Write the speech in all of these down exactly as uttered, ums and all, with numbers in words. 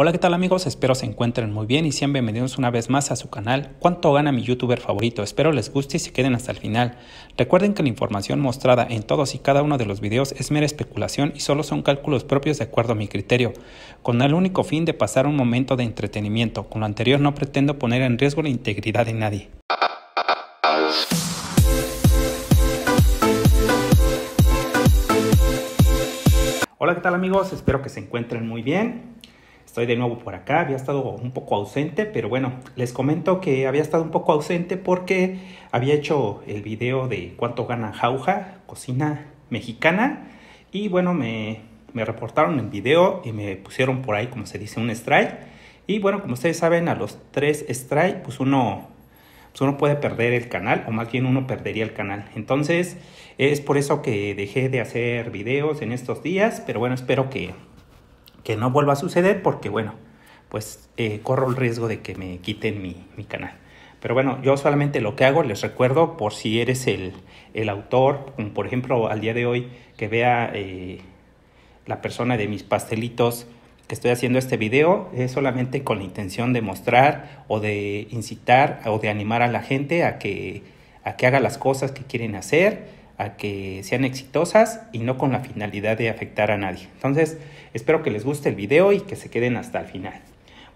Hola, ¿qué tal amigos? Espero se encuentren muy bien y sean bienvenidos una vez más a su canal ¿Cuánto gana mi youtuber favorito? Espero les guste y se queden hasta el final. Recuerden que la información mostrada en todos y cada uno de los videos es mera especulación y solo son cálculos propios de acuerdo a mi criterio, con el único fin de pasar un momento de entretenimiento. Con lo anterior no pretendo poner en riesgo la integridad de nadie. Hola, ¿qué tal amigos? Espero que se encuentren muy bien. Estoy de nuevo por acá, había estado un poco ausente, pero bueno, les comento que había estado un poco ausente porque había hecho el video de cuánto gana Jauja, cocina mexicana, y bueno, me, me reportaron el video y me pusieron por ahí, como se dice, un strike, y bueno, como ustedes saben, a los tres strike, pues uno... uno puede perder el canal, o más bien uno perdería el canal. Entonces es por eso que dejé de hacer videos en estos días, pero bueno, espero que, que no vuelva a suceder, porque bueno, pues eh, corro el riesgo de que me quiten mi, mi canal. Pero bueno, yo solamente lo que hago, les recuerdo, por si eres el, el autor, como por ejemplo al día de hoy, que vea eh, la persona de Mis Pastelitos, que estoy haciendo este video es solamente con la intención de mostrar o de incitar o de animar a la gente a que, a que haga las cosas que quieren hacer, a que sean exitosas y no con la finalidad de afectar a nadie. Entonces, espero que les guste el video y que se queden hasta el final.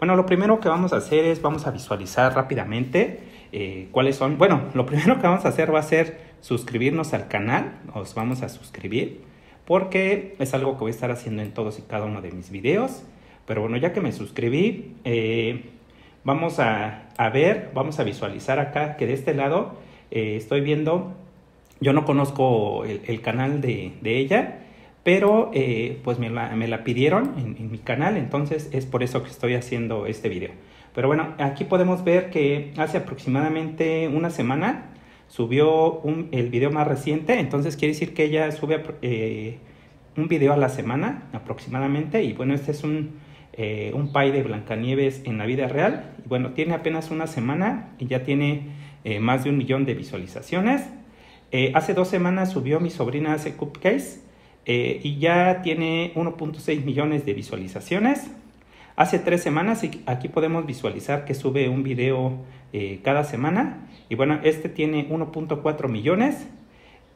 Bueno, lo primero que vamos a hacer es, vamos a visualizar rápidamente eh, cuáles son. Bueno, lo primero que vamos a hacer va a ser suscribirnos al canal, nos vamos a suscribir, porque es algo que voy a estar haciendo en todos y cada uno de mis videos. Pero bueno, ya que me suscribí, eh, vamos a, a ver, vamos a visualizar acá que de este lado eh, estoy viendo, yo no conozco el, el canal de, de ella, pero eh, pues me la, me la pidieron en, en mi canal, entonces es por eso que estoy haciendo este video. Pero bueno, aquí podemos ver que hace aproximadamente una semana subió un, el video más reciente, entonces quiere decir que ella sube eh, un video a la semana aproximadamente. Y bueno, este es un, eh, un pie de Blancanieves en la vida real. Y bueno, tiene apenas una semana y ya tiene eh, más de un millón de visualizaciones. Eh, hace dos semanas subió Mi Sobrina Hace Cupcakes eh, y ya tiene uno punto seis millones de visualizaciones. Hace tres semanas, y aquí podemos visualizar que sube un video eh, cada semana. Y bueno, este tiene uno punto cuatro millones.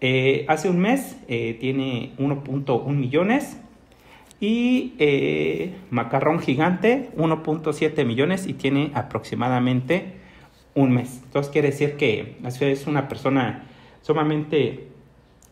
Eh, hace un mes eh, tiene uno punto uno millones. Y eh, Macarrón Gigante, uno punto siete millones y tiene aproximadamente un mes. Entonces quiere decir que es una persona sumamente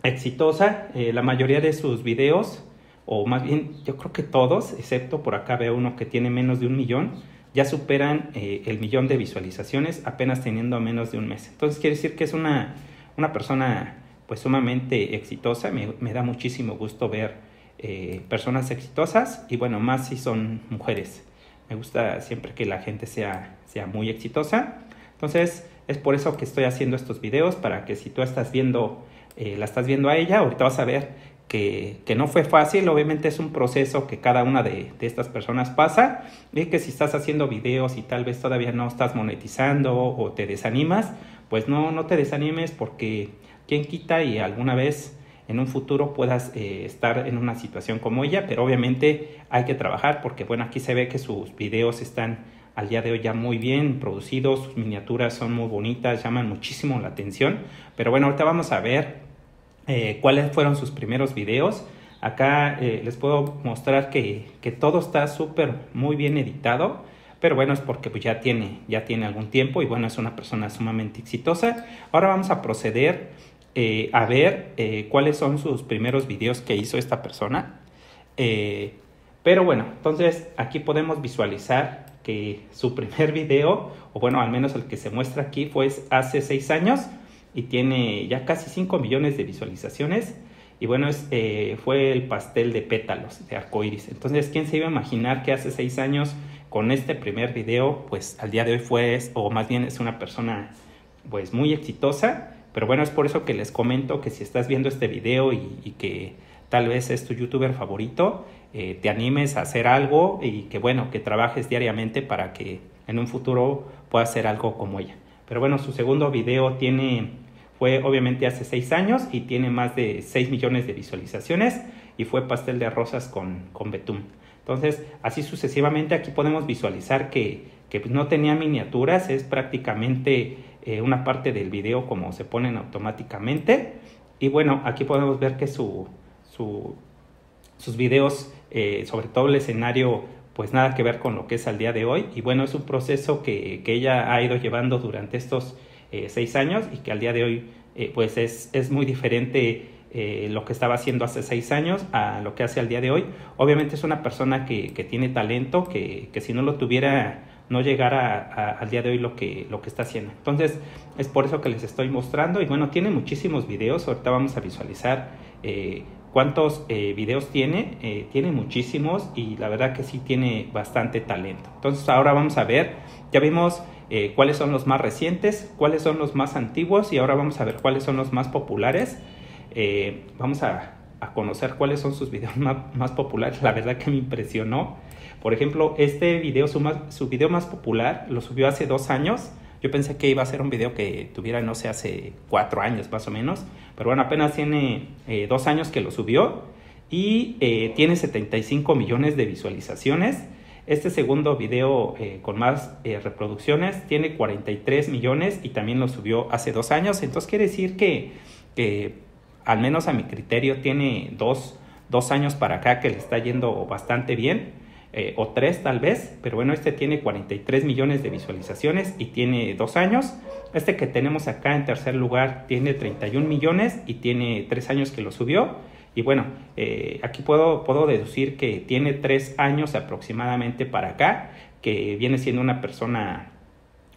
exitosa. Eh, la mayoría de sus videos, o más bien yo creo que todos, excepto por acá veo uno que tiene menos de un millón, ya superan eh, el millón de visualizaciones apenas teniendo menos de un mes. Entonces quiere decir que es una, una persona pues sumamente exitosa. Me, me da muchísimo gusto ver eh, personas exitosas, y bueno, más si son mujeres. Me gusta siempre que la gente sea, sea muy exitosa. Entonces es por eso que estoy haciendo estos videos, para que si tú estás viendo, eh, la estás viendo a ella, ahorita vas a ver Que, que no fue fácil. Obviamente es un proceso que cada una de, de estas personas pasa, y que si estás haciendo videos y tal vez todavía no estás monetizando o te desanimas, pues no, no te desanimes, porque quién quita y alguna vez en un futuro puedas eh, estar en una situación como ella. Pero obviamente hay que trabajar, porque bueno, aquí se ve que sus videos están al día de hoy ya muy bien producidos, sus miniaturas son muy bonitas, llaman muchísimo la atención. Pero bueno, ahorita vamos a ver Eh, cuáles fueron sus primeros videos. Acá eh, les puedo mostrar que, que todo está súper muy bien editado, pero bueno, es porque pues, ya tiene, ya tiene algún tiempo, y bueno, es una persona sumamente exitosa. Ahora vamos a proceder eh, a ver eh, cuáles son sus primeros videos que hizo esta persona. Eh, pero bueno, entonces aquí podemos visualizar que su primer video, o bueno, al menos el que se muestra aquí, fue hace seis años y tiene ya casi cinco millones de visualizaciones. Y bueno, es, eh, fue el pastel de pétalos de arcoíris. Entonces, ¿quién se iba a imaginar que hace seis años con este primer video, pues al día de hoy fue, o más bien es una persona pues muy exitosa? Pero bueno, es por eso que les comento que si estás viendo este video y, y que tal vez es tu youtuber favorito, eh, te animes a hacer algo, y que bueno, que trabajes diariamente para que en un futuro puedas hacer algo como ella. Pero bueno, su segundo video tiene... fue obviamente hace seis años y tiene más de seis millones de visualizaciones, y fue pastel de rosas con, con betún. Entonces, así sucesivamente, aquí podemos visualizar que, que no tenía miniaturas, es prácticamente eh, una parte del video como se ponen automáticamente. Y bueno, aquí podemos ver que su, su, sus videos, eh, sobre todo el escenario, pues nada que ver con lo que es al día de hoy. Y bueno, es un proceso que, que ella ha ido llevando durante estos eh, seis años y que al día de hoy, eh, pues es, es muy diferente Eh, lo que estaba haciendo hace seis años a lo que hace al día de hoy. Obviamente es una persona que, que tiene talento, que, que si no lo tuviera, no llegara a, a, al día de hoy lo que, lo que está haciendo. Entonces, es por eso que les estoy mostrando. Y bueno, tiene muchísimos videos. Ahorita vamos a visualizar eh, cuántos eh, videos tiene. Eh, tiene muchísimos y la verdad que sí tiene bastante talento. Entonces, ahora vamos a ver. Ya vimos eh, cuáles son los más recientes, cuáles son los más antiguos y ahora vamos a ver cuáles son los más populares. Eh, vamos a, a conocer cuáles son sus videos más, más populares. La verdad que me impresionó. Por ejemplo, este video, su, más, su video más popular, lo subió hace dos años. Yo pensé que iba a ser un video que tuviera, no sé, hace cuatro años más o menos. Pero bueno, apenas tiene eh, dos años que lo subió y eh, tiene setenta y cinco millones de visualizaciones. Este segundo video eh, con más eh, reproducciones tiene cuarenta y tres millones y también lo subió hace dos años. Entonces quiere decir que... Eh, al menos a mi criterio, tiene dos, dos años para acá que le está yendo bastante bien, eh, o tres tal vez, pero bueno, este tiene cuarenta y tres millones de visualizaciones y tiene dos años. Este que tenemos acá en tercer lugar tiene treinta y un millones y tiene tres años que lo subió. Y bueno, eh, aquí puedo, puedo deducir que tiene tres años aproximadamente para acá, que viene siendo una persona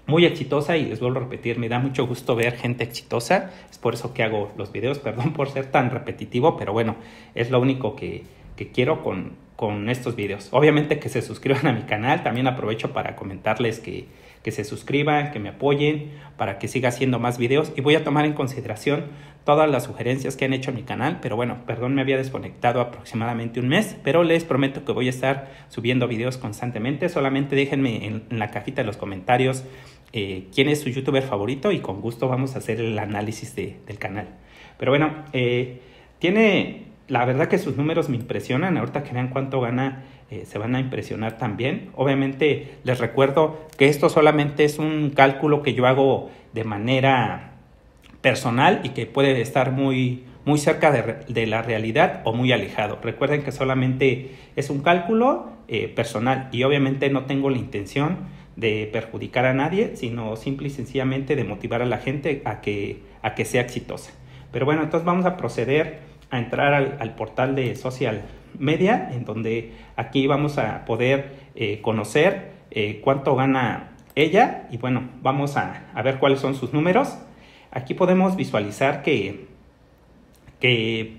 muy exitosa y les vuelvo a repetir, me da mucho gusto ver gente exitosa, es por eso que hago los videos, perdón por ser tan repetitivo, pero bueno, es lo único que, que quiero con, con estos videos. Obviamente que se suscriban a mi canal, también aprovecho para comentarles que, que se suscriban, que me apoyen, para que siga haciendo más videos y voy a tomar en consideración todas las sugerencias que han hecho en mi canal, pero bueno, perdón, me había desconectado aproximadamente un mes, pero les prometo que voy a estar subiendo videos constantemente, solamente déjenme en, en la cajita de los comentarios Eh, quién es su youtuber favorito y con gusto vamos a hacer el análisis de, del canal. Pero bueno, eh, tiene, la verdad que sus números me impresionan. Ahorita que vean cuánto gana, eh, se van a impresionar también. Obviamente les recuerdo que esto solamente es un cálculo que yo hago de manera personal y que puede estar muy, muy cerca de, de la realidad o muy alejado. Recuerden que solamente es un cálculo eh, personal y obviamente no tengo la intención de perjudicar a nadie, sino simple y sencillamente de motivar a la gente a que, a que sea exitosa. Pero bueno, entonces vamos a proceder a entrar al, al portal de social media, en donde aquí vamos a poder eh, conocer eh, cuánto gana ella, y bueno, vamos a, a ver cuáles son sus números. Aquí podemos visualizar que, que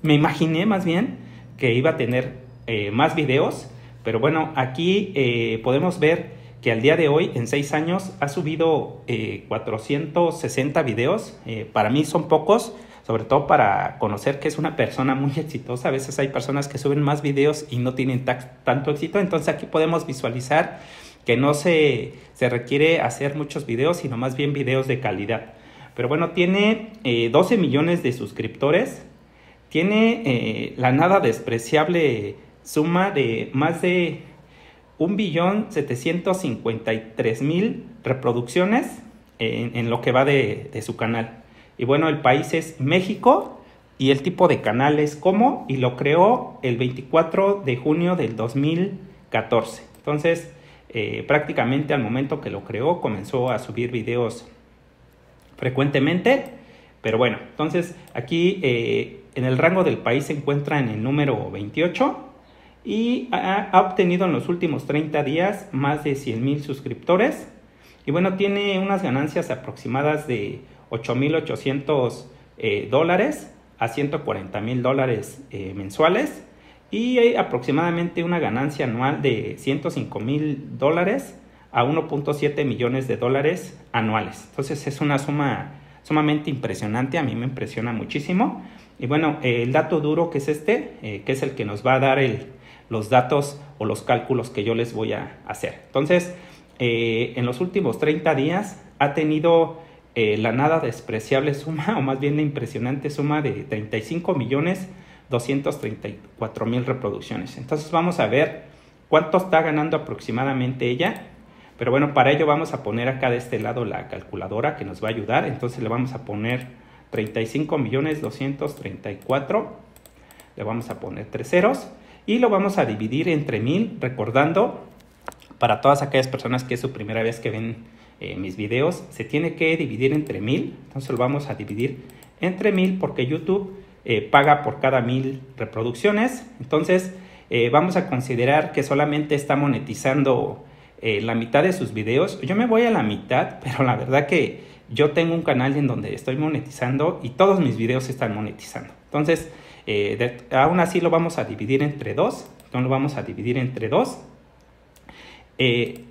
me imaginé más bien que iba a tener eh, más videos. Pero bueno, aquí eh, podemos ver que al día de hoy, en seis años, ha subido eh, cuatrocientos sesenta videos. Eh, para mí son pocos, sobre todo para conocer que es una persona muy exitosa. A veces hay personas que suben más videos y no tienen tanto éxito. Entonces aquí podemos visualizar que no se, se requiere hacer muchos videos, sino más bien videos de calidad. Pero bueno, tiene eh, doce millones de suscriptores. Tiene eh, la nada despreciable suma de más de un billón setecientos cincuenta y tres mil reproducciones en, en lo que va de, de su canal. Y bueno, el país es México y el tipo de canal es como, y lo creó el veinticuatro de junio del dos mil catorce. Entonces, eh, prácticamente al momento que lo creó, comenzó a subir videos frecuentemente. Pero bueno, entonces aquí eh, en el rango del país se encuentra en el número veintiocho. Y ha, ha obtenido en los últimos treinta días más de cien mil suscriptores. Y bueno, tiene unas ganancias aproximadas de ocho mil ochocientos eh, dólares a ciento cuarenta mil dólares eh, mensuales. Y hay aproximadamente una ganancia anual de ciento cinco mil dólares a uno punto siete millones de dólares anuales. Entonces es una suma sumamente impresionante, a mí me impresiona muchísimo. Y bueno, eh, el dato duro que es este, eh, que es el que nos va a dar el... los datos o los cálculos que yo les voy a hacer. Entonces, eh, en los últimos treinta días ha tenido eh, la nada despreciable suma, o más bien la impresionante suma de 35 millones doscientas treinta y cuatro mil reproducciones. Entonces vamos a ver cuánto está ganando aproximadamente ella. Pero bueno, para ello vamos a poner acá de este lado la calculadora que nos va a ayudar. Entonces le vamos a poner treinta y cinco millones doscientos treinta y cuatro mil. Le vamos a poner tres ceros. Y lo vamos a dividir entre mil, recordando, para todas aquellas personas que es su primera vez que ven eh, mis videos, se tiene que dividir entre mil. Entonces lo vamos a dividir entre mil porque YouTube eh, paga por cada mil reproducciones. Entonces eh, vamos a considerar que solamente está monetizando eh, la mitad de sus videos. Yo me voy a la mitad, pero la verdad que yo tengo un canal en donde estoy monetizando y todos mis videos están monetizando. Entonces eh, de, aún así lo vamos a dividir entre dos. Entonces lo vamos a dividir entre dos. Eh,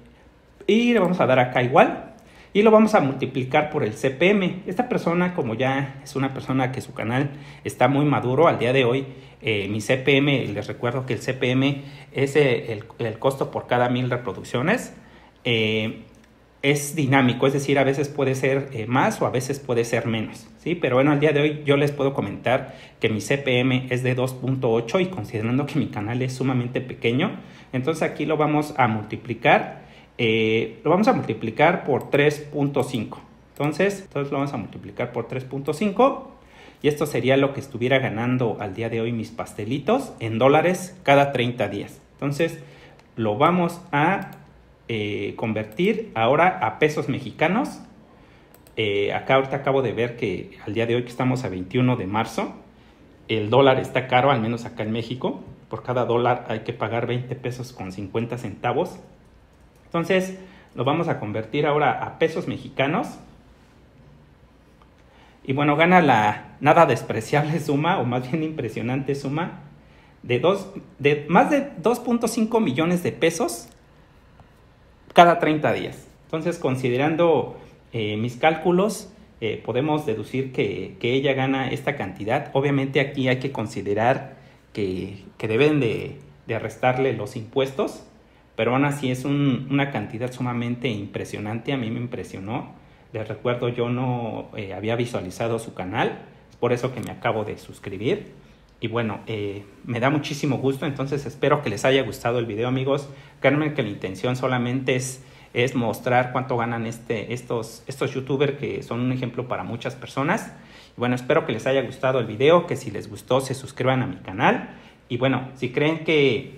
y le vamos a dar acá igual y lo vamos a multiplicar por el C P M. Esta persona, como ya es una persona que su canal está muy maduro al día de hoy, eh, mi C P M, les recuerdo que el C P M es el, el costo por cada mil reproducciones, eh, es dinámico, es decir, a veces puede ser eh, más o a veces puede ser menos, ¿sí? Pero bueno, al día de hoy yo les puedo comentar que mi C P M es de dos punto ocho y considerando que mi canal es sumamente pequeño, entonces aquí lo vamos a multiplicar, eh, lo vamos a multiplicar por tres punto cinco. Entonces, entonces lo vamos a multiplicar por tres punto cinco y esto sería lo que estuviera ganando al día de hoy mis pastelitos en dólares cada treinta días. Entonces lo vamos a Eh, convertir ahora a pesos mexicanos. eh, acá ahorita acabo de ver que al día de hoy que estamos a veintiuno de marzo el dólar está caro, al menos acá en México. Por cada dólar hay que pagar veinte pesos con cincuenta centavos. Entonces lo vamos a convertir ahora a pesos mexicanos y bueno, gana la nada despreciable suma, o más bien impresionante suma de, dos, de más de dos punto cinco millones de pesos cada treinta días. Entonces, considerando eh, mis cálculos, eh, podemos deducir que, que ella gana esta cantidad. Obviamente aquí hay que considerar que, que deben de, de restarle los impuestos, pero aún así es un, una cantidad sumamente impresionante. A mí me impresionó. Les recuerdo, yo no eh, había visualizado su canal, es por eso que me acabo de suscribir. Y bueno, eh, me da muchísimo gusto, entonces espero que les haya gustado el video, amigos. Créanme que la intención solamente es, es mostrar cuánto ganan este, estos, estos youtubers que son un ejemplo para muchas personas. Y bueno, espero que les haya gustado el video, que si les gustó se suscriban a mi canal. Y bueno, si creen que,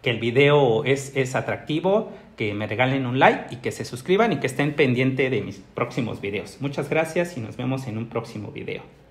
que el video es, es atractivo, que me regalen un like y que se suscriban y que estén pendientes de mis próximos videos. Muchas gracias y nos vemos en un próximo video.